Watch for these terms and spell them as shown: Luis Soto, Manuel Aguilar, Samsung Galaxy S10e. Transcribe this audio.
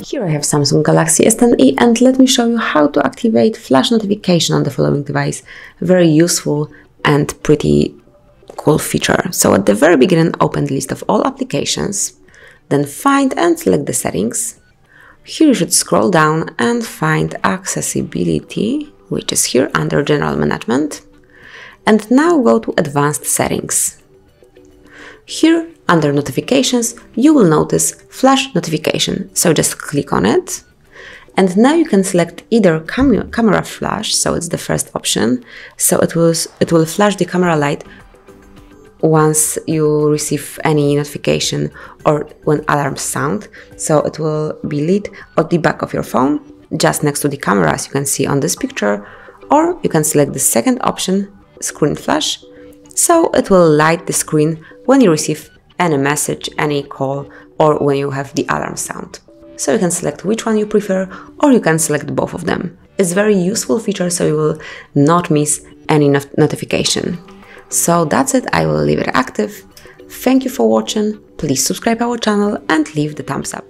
Here I have Samsung Galaxy S10e, and let me show you how to activate flash notification on the following device. Very useful and pretty cool feature. So at the very beginning, open the list of all applications, then find and select the settings. Here you should scroll down and find accessibility, which is here under general management. And now go to advanced settings. Here under notifications, you will notice flash notification. So just click on it. And now you can select either camera flash, so it's the first option. So it will flash the camera light once you receive any notification or when alarms sound. So it will be lit at the back of your phone, just next to the camera, as you can see on this picture. Or you can select the second option, screen flash. So it will light the screen when you receive any message, any call, or when you have the alarm sound. So you can select which one you prefer, or you can select both of them. It's a very useful feature, so you will not miss any notification. So that's it, I will leave it active. Thank you for watching, please subscribe our channel and leave the thumbs up.